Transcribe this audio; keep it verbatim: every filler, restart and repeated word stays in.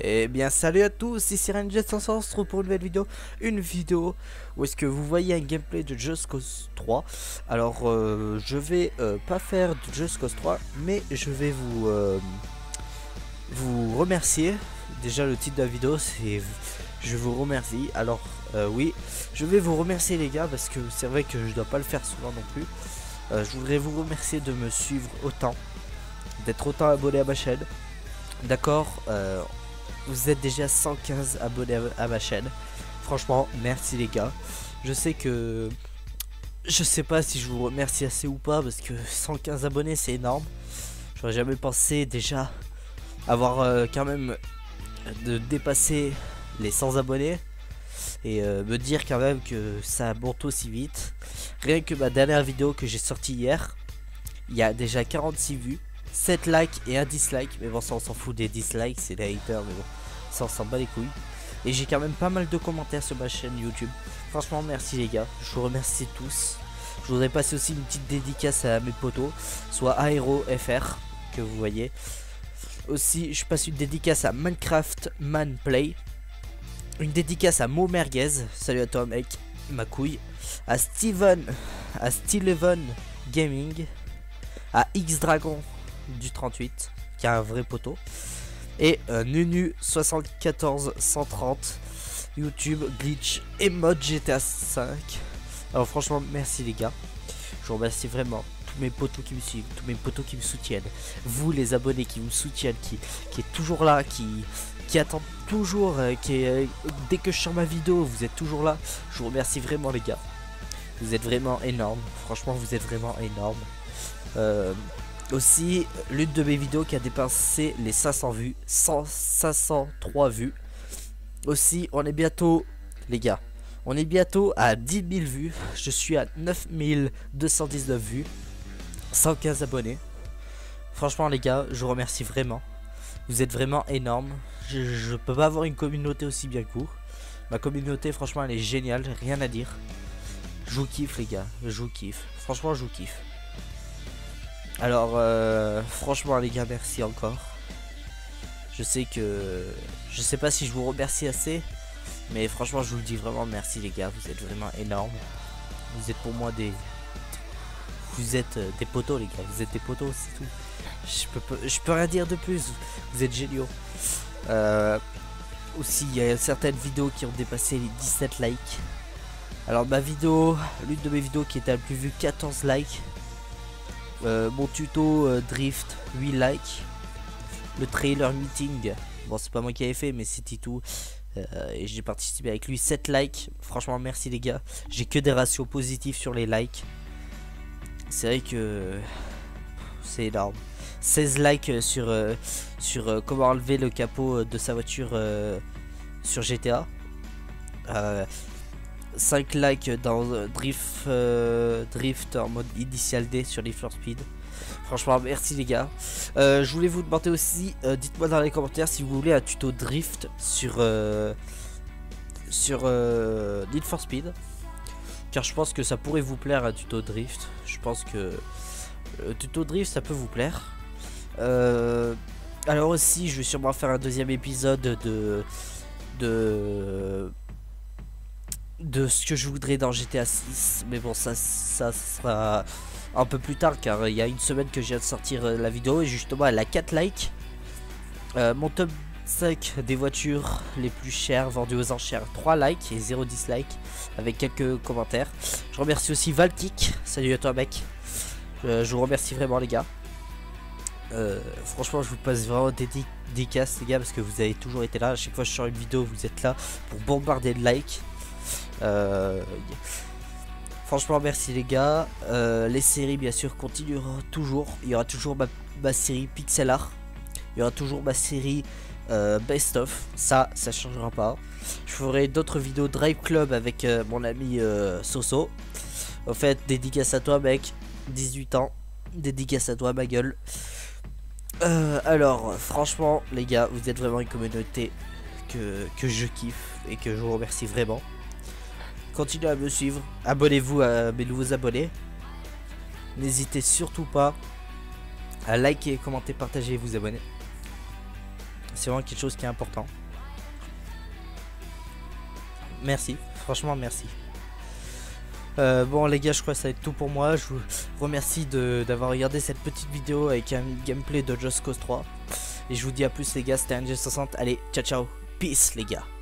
Eh bien salut à tous, ici RenJet, on se retrouve pour une nouvelle vidéo, une vidéo où est-ce que vous voyez un gameplay de Just Cause trois. Alors euh, je vais euh, pas faire de Just Cause trois, mais je vais vous euh, vous remercier. Déjà le titre de la vidéo c'est je vous remercie. Alors euh, oui, je vais vous remercier les gars, parce que c'est vrai que je dois pas le faire souvent non plus. euh, Je voudrais vous remercier de me suivre autant, d'être autant abonné à ma chaîne. D'accord, euh, vous êtes déjà cent quinze abonnés à ma chaîne. Franchement, merci les gars. Je sais que... Je sais pas si je vous remercie assez ou pas, parce que cent quinze abonnés c'est énorme. J'aurais jamais pensé déjà avoir euh, quand même de dépasser les cent abonnés. Et euh, me dire quand même que ça monte aussi vite. Rien que ma dernière vidéo que j'ai sortie hier, il y a déjà quarante-six vues, sept likes et un dislike, mais bon ça on s'en fout des dislikes, c'est des haters, mais bon ça on s'en bat les couilles. Et j'ai quand même pas mal de commentaires sur ma chaîne YouTube. Franchement merci les gars, je vous remercie tous. Je voudrais passer aussi une petite dédicace à mes potos, soit AeroFR que vous voyez. Aussi je passe une dédicace à Minecraft ManPlay, une dédicace à Mo Merguez, salut à toi mec, ma couille, à Steven, à Stileven Gaming, à X-Dragon du trente-huit qui a un vrai poteau, et euh, Nunu soixante-quatorze cent trente, YouTube glitch et mode GTA cinq. Alors franchement merci les gars, je vous remercie vraiment, tous mes potos qui me suivent, tous mes potos qui me soutiennent, vous les abonnés qui me soutiennent, qui, qui est toujours là, qui, qui attendent toujours, euh, qui euh, dès que je sors ma vidéo vous êtes toujours là. Je vous remercie vraiment les gars, vous êtes vraiment énormes, franchement vous êtes vraiment énormes. euh, Aussi, l'une de mes vidéos qui a dépassé les cinq cents vues, cinq cent trois vues. Aussi, on est bientôt, les gars, on est bientôt à dix mille vues. Je suis à neuf mille deux cent dix-neuf vues, cent quinze abonnés. Franchement, les gars, je vous remercie vraiment. Vous êtes vraiment énormes. Je, je peux pas avoir une communauté aussi bien que vous. Ma communauté, franchement, elle est géniale, rien à dire. Je vous kiffe, les gars, je vous kiffe. Franchement, je vous kiffe. Alors euh, franchement les gars merci encore. Je sais que je sais pas si je vous remercie assez, mais franchement je vous le dis vraiment merci les gars, vous êtes vraiment énormes. Vous êtes pour moi des Vous êtes des potos les gars, vous êtes des potos, c'est tout. Je peux je peux rien dire de plus, vous êtes géniaux. Euh, aussi il y a certaines vidéos qui ont dépassé les dix-sept likes. Alors ma vidéo, l'une de mes vidéos qui était la plus vue, quatorze likes. Euh, mon tuto euh, drift, huit likes. Le trailer meeting, bon c'est pas moi qui l'avais fait mais c'est Titou, euh, et j'ai participé avec lui, sept likes. Franchement merci les gars, j'ai que des ratios positifs sur les likes. C'est vrai que c'est énorme. Seize likes sur, euh, sur euh, comment enlever le capot de sa voiture euh, sur G T A, euh, cinq likes dans euh, drift, euh, drift en mode Initial D sur Need for Speed. Franchement merci les gars. euh, Je voulais vous demander aussi, euh, dites moi dans les commentaires si vous voulez un tuto drift sur euh, Sur euh, Need for Speed, car je pense que ça pourrait vous plaire un tuto drift. Je pense que le tuto drift ça peut vous plaire. euh, Alors aussi je vais sûrement faire un deuxième épisode de De de ce que je voudrais dans GTA six, mais bon ça ça, ça sera un peu plus tard, car il y a une semaine que je viens de sortir euh, la vidéo et justement elle a quatre likes. euh, Mon top cinq des voitures les plus chères vendues aux enchères, trois likes et zéro dislike avec quelques commentaires. Je remercie aussi VALKIK, salut à toi mec, euh, je vous remercie vraiment les gars. euh, Franchement je vous passe vraiment des dédicaces les gars, parce que vous avez toujours été là, à chaque fois que je sors une vidéo vous êtes là pour bombarder de likes. Euh, franchement merci les gars. euh, Les séries bien sûr continueront toujours. Il y aura toujours ma, ma série Pixel Art. Il y aura toujours ma série euh, Best of. Ça, ça changera pas. Je ferai d'autres vidéos Drive club avec euh, mon ami euh, Soso. En fait dédicace à toi mec, dix-huit ans, dédicace à toi ma gueule. euh, Alors franchement les gars, vous êtes vraiment une communauté que, que je kiffe et que je vous remercie vraiment. Continuez à me suivre, abonnez-vous à mes nouveaux abonnés. N'hésitez surtout pas à liker, commenter, partager et vous abonner. C'est vraiment quelque chose qui est important. Merci, franchement merci. Euh, bon les gars, je crois que ça va être tout pour moi. Je vous remercie d'avoir regardé cette petite vidéo avec un gameplay de Just Cause trois. Et je vous dis à plus les gars, c'était N G soixante. Allez, ciao ciao, peace les gars.